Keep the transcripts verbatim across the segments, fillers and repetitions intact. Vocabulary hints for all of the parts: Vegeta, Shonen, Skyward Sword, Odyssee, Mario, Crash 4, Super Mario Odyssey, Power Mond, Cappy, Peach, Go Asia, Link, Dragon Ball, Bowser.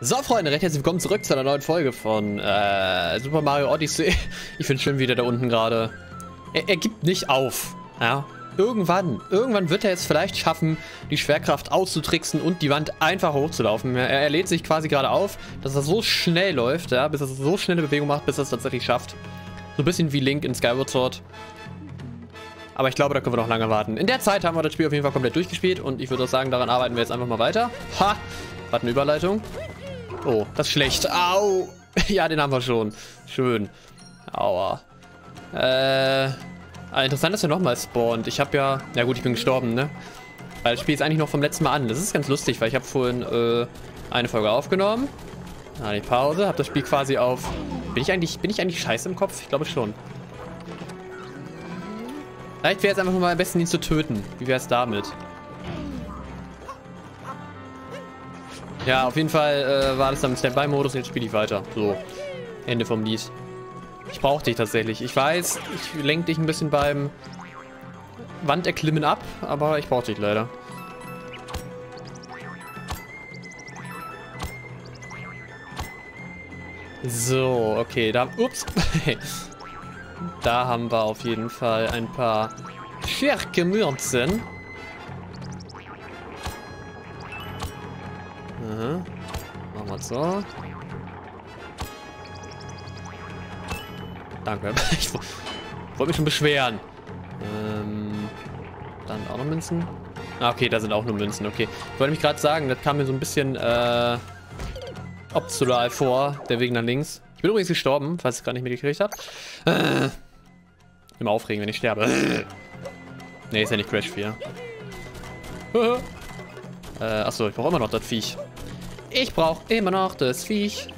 So, Freunde, recht herzlich willkommen zurück zu einer neuen Folge von äh, Super Mario Odyssey. Ich bin schön wieder da unten gerade. Er, er gibt nicht auf. Ja? Irgendwann, irgendwann wird er es vielleicht schaffen, die Schwerkraft auszutricksen und die Wand einfach hochzulaufen. Er, er lädt sich quasi gerade auf, dass er so schnell läuft, ja? Bis er so schnelle Bewegung macht, bis er es tatsächlich schafft. So ein bisschen wie Link in Skyward Sword. Aber ich glaube, da können wir noch lange warten. In der Zeit haben wir das Spiel auf jeden Fall komplett durchgespielt und ich würde auch sagen, daran arbeiten wir jetzt einfach mal weiter. Ha! Was eine Überleitung. Oh, das ist schlecht. Au! Ja, den haben wir schon. Schön. Aua. Äh. Interessant, dass er nochmal spawnt. Ich habe ja... Na gut, ich bin gestorben, ne? Weil das Spiel ist eigentlich noch vom letzten Mal an. Das ist ganz lustig, weil ich habe vorhin äh, eine Folge aufgenommen. Na, die Pause. Habe das Spiel quasi auf... Bin ich eigentlich... Bin ich eigentlich scheiße im Kopf? Ich glaube schon. Vielleicht wäre jetzt einfach mal am besten, ihn zu töten. Wie wäre es damit? Ja, auf jeden Fall äh, war das dann im Standby-Modus und jetzt spiele ich weiter. So, Ende vom Lied. Ich brauche dich tatsächlich. Ich weiß, ich lenke dich ein bisschen beim Wanderklimmen ab, aber ich brauche dich leider. So, okay, da... Ups! Da haben wir auf jeden Fall ein paar Scherke-Mürzen. Mhm. Machen wir es so. Danke. Ich wollte mich schon beschweren. Ähm, dann auch noch Münzen. Ah, okay, da sind auch nur Münzen, okay. Ich wollte mich gerade sagen, das kam mir so ein bisschen äh, optional vor, der Weg nach links. Ich bin übrigens gestorben, falls ihr es gerade nicht mitgekriegt habt. Äh, immer aufregen, wenn ich sterbe. Ne, ist ja nicht Crash vier. äh, achso, ich brauche immer noch das Viech. Ich brauche immer noch das Viech.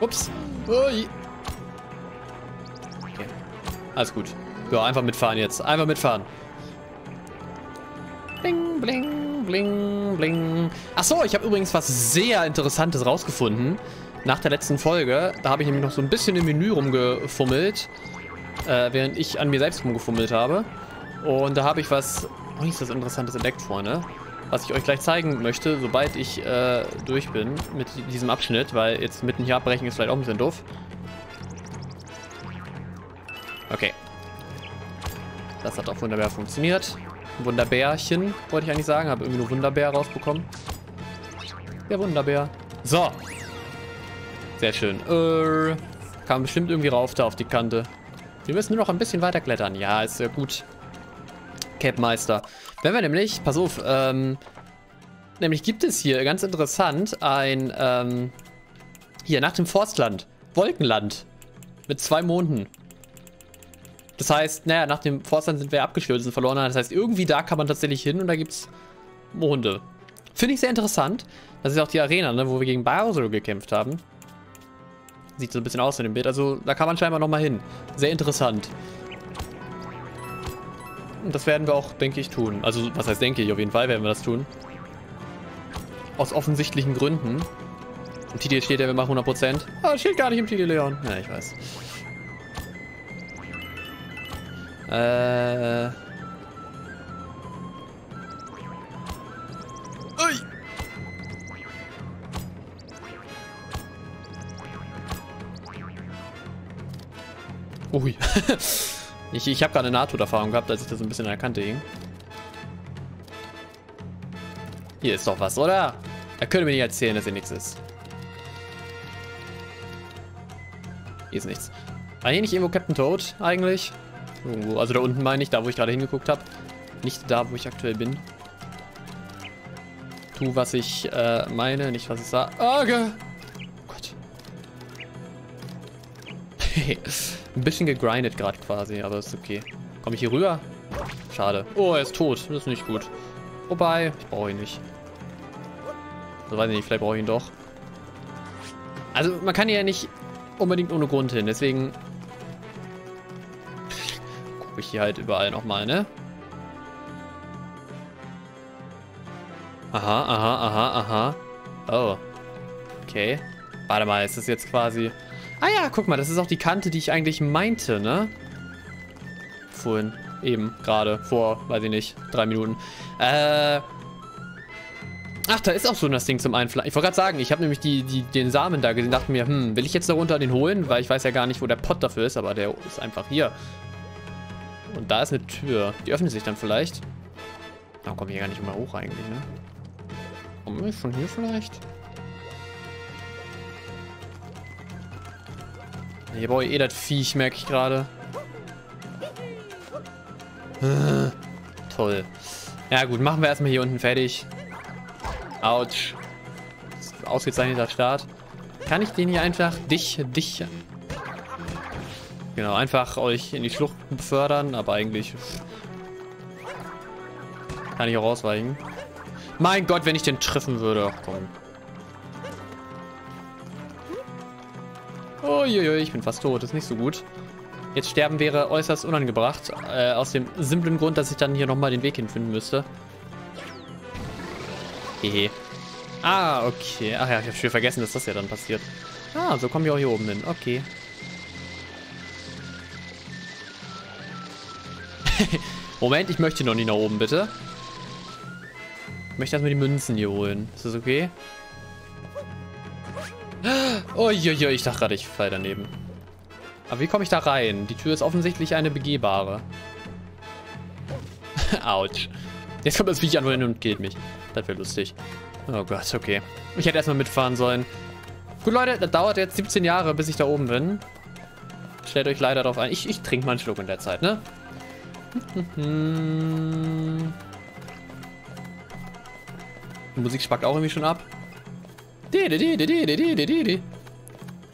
Ups. Ui. Okay. Alles gut. Ja, einfach mitfahren jetzt. Einfach mitfahren. Bling, bling, bling, bling. Achso, ich habe übrigens was sehr Interessantes rausgefunden. Nach der letzten Folge. Da habe ich nämlich noch so ein bisschen im Menü rumgefummelt. Äh, während ich an mir selbst rumgefummelt habe. Und da habe ich was... Oh, ist das Interessantes entdeckt, Freunde. Was ich euch gleich zeigen möchte, sobald ich äh, durch bin mit diesem Abschnitt. Weil jetzt mitten hier abbrechen ist vielleicht auch ein bisschen doof. Okay. Das hat auch wunderbar funktioniert. Wunderbärchen, wollte ich eigentlich sagen. Habe irgendwie nur Wunderbär rausbekommen. Der Wunderbär. So. Sehr schön. Äh, kam bestimmt irgendwie rauf da auf die Kante. Wir müssen nur noch ein bisschen weiter klettern. Ja, ist ja gut. Capmeister. Wenn wir nämlich, pass auf, ähm, nämlich gibt es hier, ganz interessant, ein, ähm, hier nach dem Forstland. Wolkenland. Mit zwei Monden. Das heißt, naja, nach dem Forstland sind wir abgestürzt, sind verloren. Das heißt, irgendwie da kann man tatsächlich hin und da gibt's Monde. Finde ich sehr interessant. Das ist auch die Arena, ne, wo wir gegen Bowser gekämpft haben. Sieht so ein bisschen aus in dem Bild. Also, da kann man scheinbar nochmal hin. Sehr interessant. Und das werden wir auch, denke ich, tun. Also, was heißt denke ich? Auf jeden Fall werden wir das tun. Aus offensichtlichen Gründen. Im Titel steht ja, wir machen hundert Prozent. Ah, das steht gar nicht im Titel, Leon. Ja, ich weiß. Äh. Ui. Ui. ich ich habe gerade eine Nahtoderfahrung gehabt, als ich das ein bisschen an der Kante hing. Hier ist doch was, oder? Da können wir nicht erzählen, dass hier nichts ist. Hier ist nichts. War hier nicht irgendwo Captain Toad eigentlich? Irgendwo. Also da unten meine ich, da wo ich gerade hingeguckt habe. Nicht da, wo ich aktuell bin. Tu, was ich äh, meine, nicht was ich sage. Okay. Oh Gott. Ein bisschen gegrindet gerade quasi, aber ist okay. Komme ich hier rüber? Schade. Oh, er ist tot. Das ist nicht gut. Wobei, ich brauche ihn nicht. Also weiß ich nicht, vielleicht brauche ich ihn doch. Also man kann hier ja nicht unbedingt ohne Grund hin, deswegen... ich hier halt überall nochmal, ne? Aha, aha, aha, aha. Oh. Okay. Warte mal, ist das jetzt quasi... Ah ja, guck mal, das ist auch die Kante, die ich eigentlich meinte, ne? Vorhin, eben, gerade, vor, weiß ich nicht, drei Minuten. Äh... Ach, da ist auch so ein Ding zum Einpflanzen. Ich wollte gerade sagen, ich habe nämlich die, die, den Samen da gesehen, dachte mir, hm, will ich jetzt darunter den holen? Weil ich weiß ja gar nicht, wo der Pot dafür ist, aber der ist einfach hier. Und da ist eine Tür. Die öffnet sich dann vielleicht. Da komme ich ja gar nicht mehr hoch eigentlich, ne? Komme ich von hier vielleicht? Hier brauche ich eh das Viech, merke ich gerade. Toll. Ja gut, machen wir erstmal hier unten fertig. Autsch. Ausgezeichneter Start. Kann ich den hier einfach dich, dich... Genau, einfach euch in die Schlucht befördern, aber eigentlich... Kann ich auch ausweichen. Mein Gott, wenn ich den treffen würde. Ach komm. Uiuiui, ich bin fast tot, das ist nicht so gut. Jetzt sterben wäre äußerst unangebracht. Äh, aus dem simplen Grund, dass ich dann hier nochmal den Weg hinfinden müsste. Hehe. Ah, okay. Ach ja, ich habe schon vergessen, dass das ja dann passiert. Ah, so kommen wir auch hier oben hin. Okay. Moment, ich möchte noch nicht nach oben, bitte. Ich möchte erstmal die Münzen hier holen. Ist das okay? Oh, je, je, ich dachte gerade, ich fall daneben. Aber wie komme ich da rein? Die Tür ist offensichtlich eine begehbare. Autsch. Jetzt kommt das Viech an und killt mich. Das wäre lustig. Oh Gott, okay. Ich hätte erstmal mitfahren sollen. Gut, Leute, das dauert jetzt siebzehn Jahre, bis ich da oben bin. Stellt euch leider darauf ein. Ich, ich trinke mal einen Schluck in der Zeit, ne? Die Musik spackt auch irgendwie schon ab.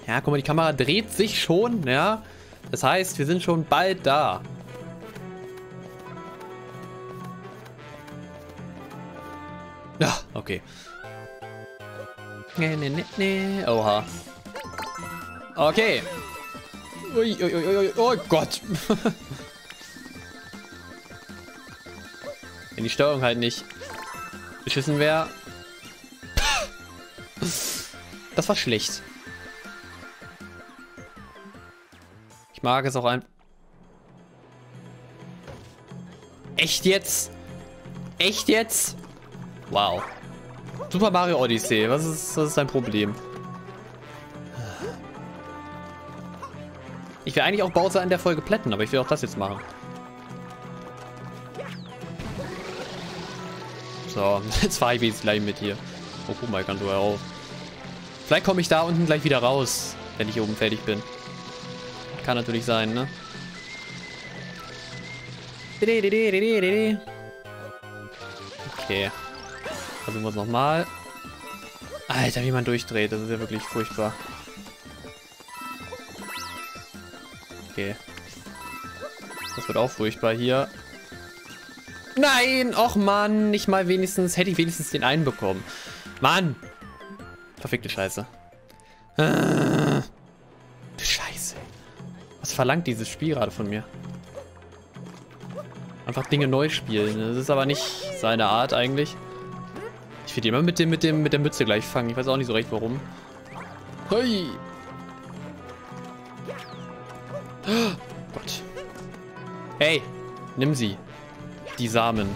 Ja, guck mal, die Kamera dreht sich schon, ja. Das heißt, wir sind schon bald da. Ja, okay. Nee, nee, nee, nee. Oha. Okay. Ui, ui, ui, ui. Oh Gott. Wenn die Steuerung halt nicht beschissen wäre. Das war schlecht. Ich mag es auch ein... Echt jetzt? Echt jetzt? Wow. Super Mario Odyssey. Was ist, was ist dein Problem? Ich will eigentlich auch Bowser in der Folge plätten, aber ich will auch das jetzt machen. So, jetzt fahre ich mich jetzt gleich mit hier. Oh, guck mal, ich kann sogar raus. Vielleicht komme ich da unten gleich wieder raus, wenn ich hier oben fertig bin. Kann natürlich sein, ne? Okay. Versuchen wir es nochmal. Alter, wie man durchdreht. Das ist ja wirklich furchtbar. Okay. Das wird auch furchtbar hier. Nein! Och Mann! Nicht mal wenigstens... Hätte ich wenigstens den einen bekommen. Mann! Verfickte Scheiße. Ah, du Scheiße. Was verlangt dieses Spiel gerade von mir? Einfach Dinge neu spielen. Das ist aber nicht seine Art eigentlich. Ich will die immer mit dem, mit dem, mit der Mütze gleich fangen. Ich weiß auch nicht so recht warum. Hui! Oh Gott. Hey! Nimm sie. Die Samen.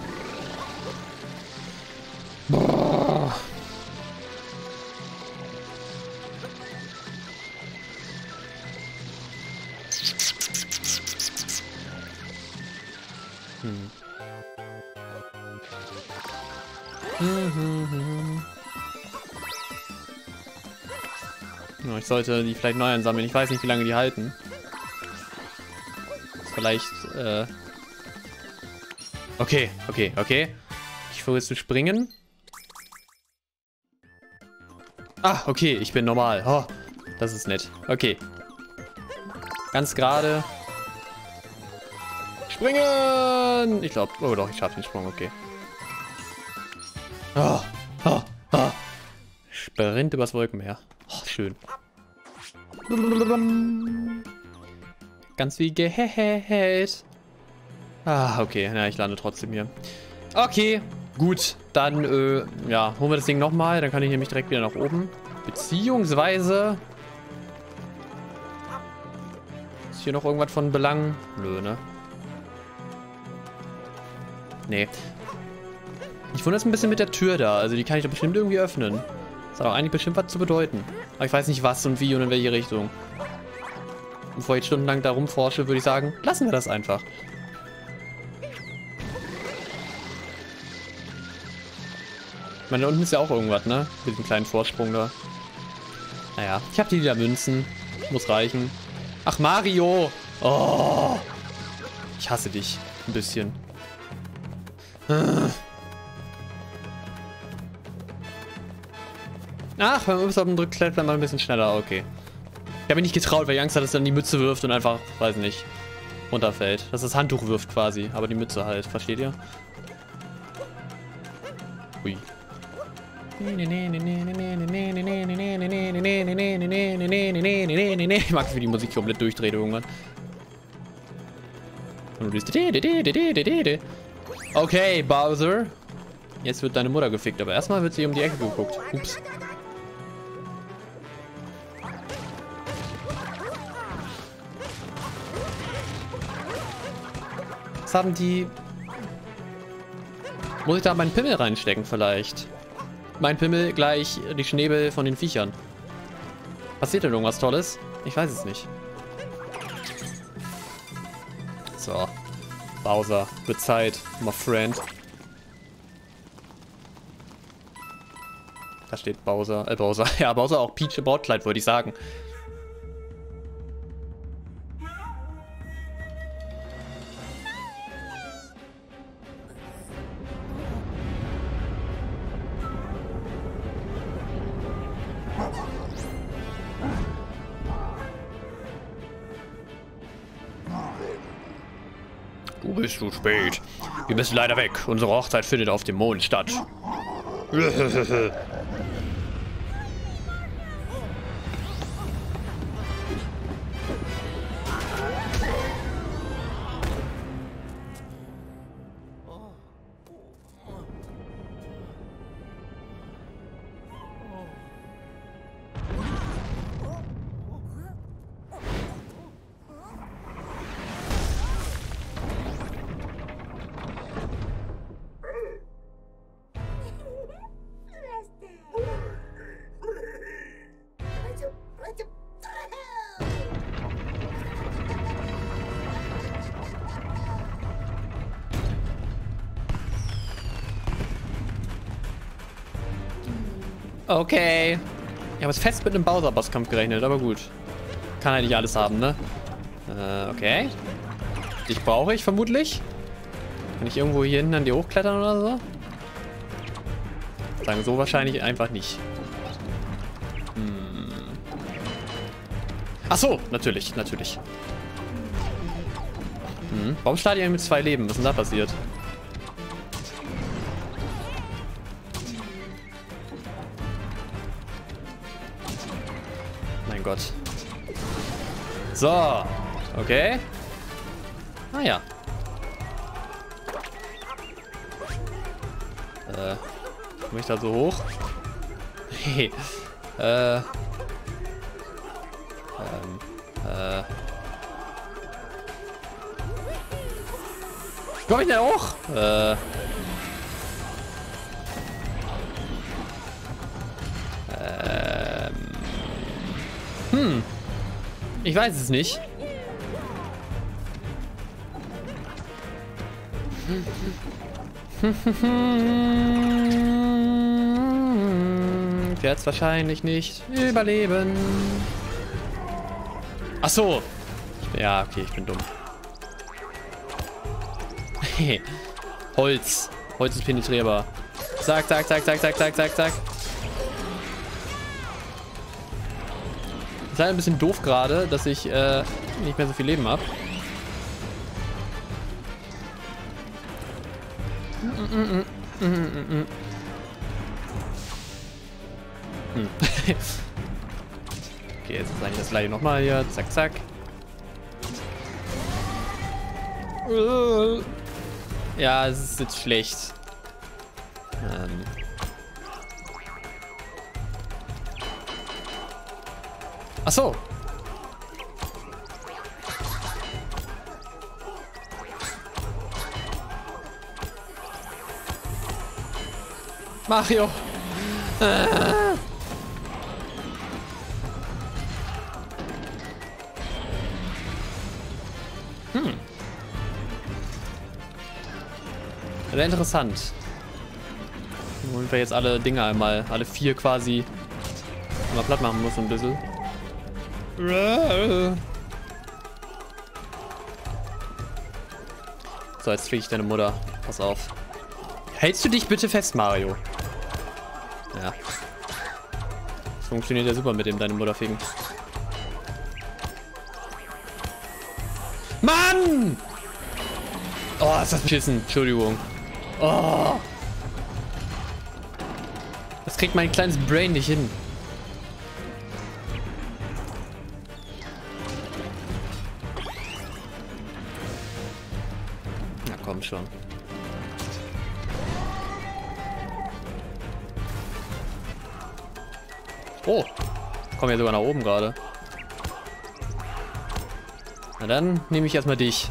Boah. Hm. Hm, hm, hm. Ja, ich sollte die vielleicht neu einsammeln. Ich weiß nicht, wie lange die halten. Vielleicht, äh... Okay, okay, okay. Ich versuche zu springen. Ah, okay, ich bin normal. Oh, das ist nett. Okay. Ganz gerade. Springen! Ich glaube, oh doch, ich schaffe den Sprung, okay. Oh, oh, oh. Sprint übers Wolkenmeer. Oh, schön. Ganz wie gehält. Ah, okay. Na, ich lande trotzdem hier. Okay, gut. Dann, äh, ja, holen wir das Ding nochmal. Dann kann ich nämlich direkt wieder nach oben. Beziehungsweise... hier noch irgendwas von Belang? Nö, ne? Nee. Ich wundere es ein bisschen mit der Tür da. Also die kann ich doch bestimmt irgendwie öffnen. Das hat auch eigentlich bestimmt was zu bedeuten. Aber ich weiß nicht was und wie und in welche Richtung. Bevor ich jetzt stundenlang da rumforsche, würde ich sagen, lassen wir das einfach. Ich meine, da unten ist ja auch irgendwas, ne? Mit dem kleinen Vorsprung da. Naja, ich habe die wieder Münzen. Muss reichen. Ach, Mario! Oh! Ich hasse dich. Ein bisschen. Ach, beim Y drückt klettert man ein bisschen schneller. Okay. Ich habe mich nicht getraut, weil ich Angst hatte, dass er dann die Mütze wirft und einfach, weiß nicht, runterfällt. Dass das Handtuch wirft quasi, aber die Mütze halt. Versteht ihr? Ui. Ich mag es, wie die Musik komplett durchdreht irgendwann. Okay, Bowser. Jetzt wird deine Mutter gefickt, aber erstmal wird sie um die Ecke geguckt. Ups. Was haben die... Muss ich da meinen Pimmel reinstecken vielleicht? Mein Pimmel gleich die Schnäbel von den Viechern. Passiert denn irgendwas Tolles? Ich weiß es nicht. So. Bowser, wird Zeit, my friend. Da steht Bowser, äh Bowser. Ja, Bowser auch Peach im Brautkleid, wollte ich sagen. Du bist zu spät. Wir müssen leider weg. Unsere Hochzeit findet auf dem Mond statt. Okay. Ich habe es fest mit einem Bowser-Bosskampf gerechnet, aber gut. Kann halt nicht alles haben, ne? Äh, okay. Dich brauche ich vermutlich. Kann ich irgendwo hier hinten an die hochklettern oder so? Sagen so wahrscheinlich einfach nicht. Hm. Ach so, natürlich, natürlich. Hm. Warum startet ihr mit zwei Leben? Was ist denn da passiert? Gott. So. Okay. Ah ja. Äh. Komme ich da so hoch? Hey. äh. Ähm. Äh. Komme ich da hoch? Äh. Hm. Ich weiß es nicht. Ich werde es wahrscheinlich nicht überleben. Ach so. Ja, okay, ich bin dumm. Holz. Holz ist penetrierbar. Zack, zack, zack, zack, zack, zack, zack, zack. Ist leider ein bisschen doof gerade, dass ich äh, nicht mehr so viel Leben habe. Hm. Okay, jetzt sage ich das gleiche nochmal hier. Zack, zack. Ja, es ist jetzt schlecht. Ähm. Ach so. Mario. Ah. Hm. Sehr interessant. Holen wir jetzt alle Dinger einmal, alle vier quasi mal platt machen muss ein bisschen. So, jetzt krieg ich deine Mutter. Pass auf. Hältst du dich bitte fest, Mario? Ja. Das funktioniert ja super mit dem deine Mutter fegen. Mann! Oh, ist das beschissen. Entschuldigung. Oh. Das kriegt mein kleines Brain nicht hin. Na komm schon. Oh, ich komme ja sogar nach oben gerade. Na dann nehme ich erstmal dich.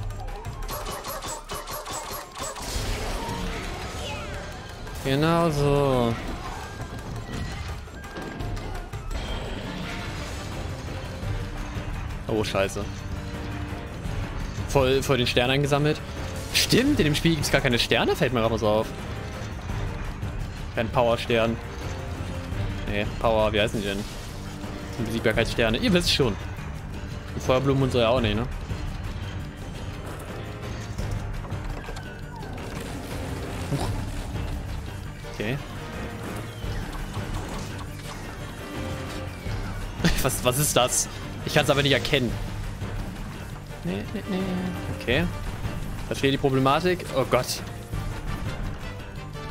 Genau so. Oh, scheiße. Voll, voll den Stern eingesammelt. Stimmt, in dem Spiel gibt es gar keine Sterne, fällt mir gerade mal so auf. Kein Power-Stern. Nee, Power, wie heißen die denn? Besiegbarkeitssterne, ihr wisst schon. Die Feuerblumen und so ja auch nicht, ne? Huch. Okay. Was, was ist das? Ich kann es aber nicht erkennen. Nee, nee, nee. Okay. Verstehe die Problematik. Oh Gott.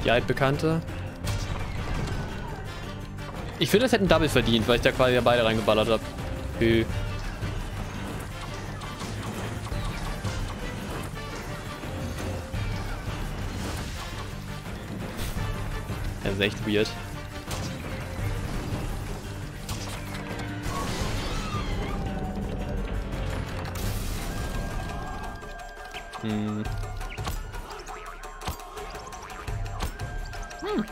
Die altbekannte. Ich finde, das hätte ein Double verdient, weil ich da quasi ja beide reingeballert habe. Okay. Das ist echt weird. Hm. Hm.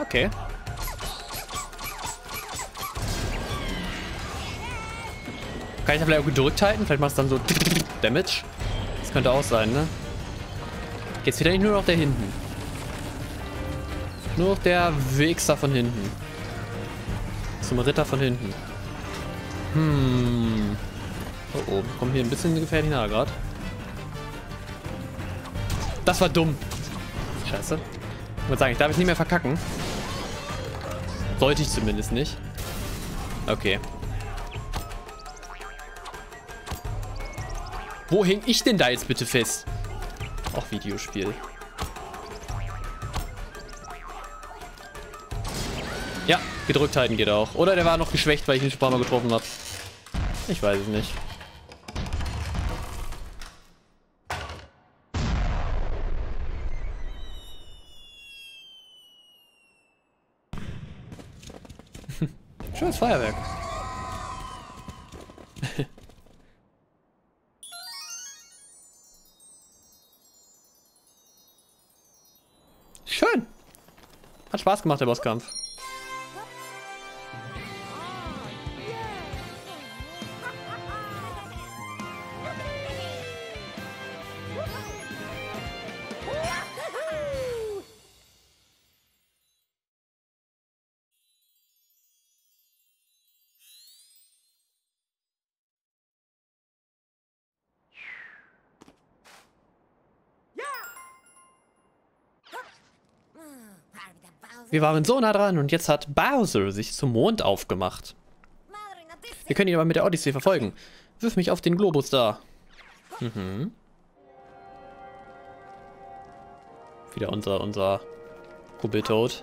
Okay. Kann ich da vielleicht auch gedrückt halten? Vielleicht macht es dann so Damage. Das könnte auch sein, ne? Geht's wieder nicht nur noch der hinten. Nur noch der Wichser von hinten. Zum Ritter von hinten. Hm. Oh oh, kommt hier ein bisschen gefährlich nahe gerade. Das war dumm. Scheiße. Ich würde sagen, ich darf es nicht mehr verkacken. Sollte ich zumindest nicht. Okay. Wo häng ich denn da jetzt bitte fest? Auch Videospiel. Ja, gedrückt halten geht auch. Oder der war noch geschwächt, weil ich ihn schon ein paar Mal getroffen habe. Ich weiß es nicht. Schönes Feuerwerk. Schön. Hat Spaß gemacht, der Bosskampf. Wir waren so nah dran und jetzt hat Bowser sich zum Mond aufgemacht. Wir können ihn aber mit der Odyssee verfolgen. Wirf mich auf den Globus da. Mhm. Wieder unser, unser Kubbeltod.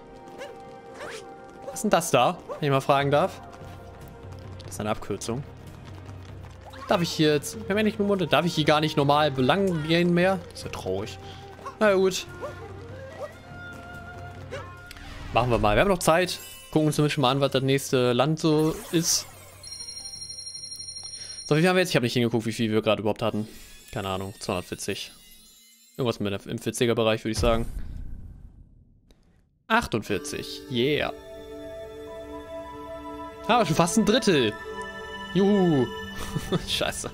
Was ist denn das da, wenn ich mal fragen darf? Das ist eine Abkürzung. Darf ich hier jetzt, wenn wir nicht mit Mund, darf ich hier gar nicht normal belangen gehen mehr? Das ist ja traurig. Na gut. Machen wir mal. Wir haben noch Zeit. Gucken uns nämlich mal an, was das nächste Land so ist. So, wie viel haben wir jetzt? Ich habe nicht hingeguckt, wie viel wir gerade überhaupt hatten. Keine Ahnung. zweihundertvierzig. Irgendwas mit im vierziger-Bereich, würde ich sagen. achtundvierzig. Yeah. Ah, schon fast ein Drittel. Juhu. Scheiße.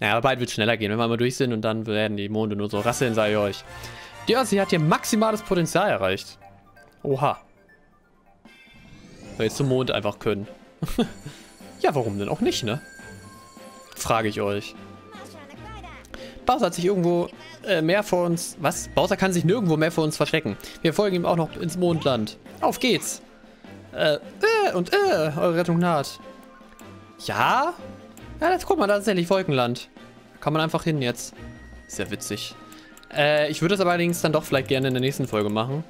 Naja, aber bald wird es schneller gehen, wenn wir mal durch sind und dann werden die Monde nur so rasseln, sage ich euch. Die Odyssee hat hier maximales Potenzial erreicht. Oha. Weil wir jetzt zum Mond einfach können. Ja, warum denn auch nicht, ne? Frage ich euch. Bowser hat sich irgendwo äh, mehr vor uns... Was? Bowser kann sich nirgendwo mehr vor uns verstecken. Wir folgen ihm auch noch ins Mondland. Auf geht's! Äh, äh, und äh, eure Rettung naht. Ja? Ja, jetzt guck mal, da ist tatsächlich Wolkenland. Kann man einfach hin jetzt. Sehr witzig. Äh, ich würde das aber allerdings dann doch vielleicht gerne in der nächsten Folge machen.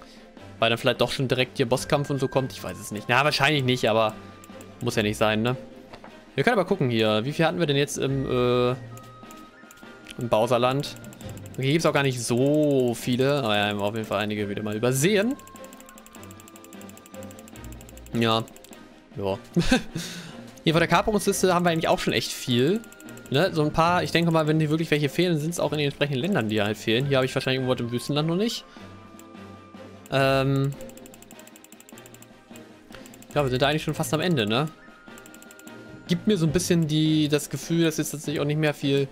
Weil dann vielleicht doch schon direkt hier Bosskampf und so kommt. Ich weiß es nicht. Na, wahrscheinlich nicht, aber... Muss ja nicht sein, ne? Wir können aber gucken hier. Wie viel hatten wir denn jetzt im, äh, im Bowserland? Hier gibt es auch gar nicht so viele. Aber ja, haben wir auf jeden Fall einige wieder mal übersehen. Ja. Ja. Hier von der Kaperungsliste haben wir eigentlich auch schon echt viel. Ne? So ein paar, ich denke mal, wenn hier wirklich welche fehlen, sind es auch in den entsprechenden Ländern, die halt fehlen. Hier habe ich wahrscheinlich irgendwo im Wüstenland noch nicht. Ähm... Ja, wir sind da eigentlich schon fast am Ende, ne? Gibt mir so ein bisschen die, das Gefühl, dass jetzt tatsächlich auch nicht mehr viel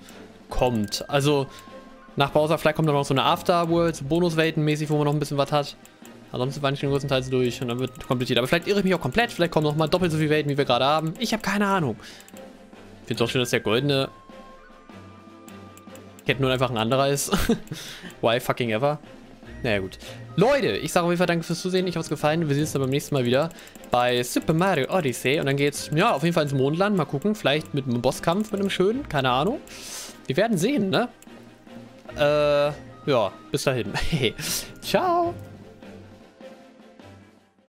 kommt. Also, nach Bowser vielleicht kommt dann noch so eine Afterworld, so Bonuswelten-mäßig, wo man noch ein bisschen was hat. Ansonsten war ich schon größtenteils durch und dann wird kompliziert. Aber vielleicht irre ich mich auch komplett, vielleicht kommen noch mal doppelt so viele Welten, wie wir gerade haben. Ich habe keine Ahnung. Ich finde es auch schön, dass der goldene Cat nun einfach ein anderer ist. Why fucking ever? Naja gut. Leute, ich sage auf jeden Fall danke fürs Zusehen. Ich hoffe, es gefallen. Wir sehen uns dann beim nächsten Mal wieder bei Super Mario Odyssey. Und dann geht's, ja, auf jeden Fall ins Mondland. Mal gucken. Vielleicht mit einem Bosskampf, mit einem schönen. Keine Ahnung. Wir werden sehen, ne? Äh, ja. Bis dahin. Ciao.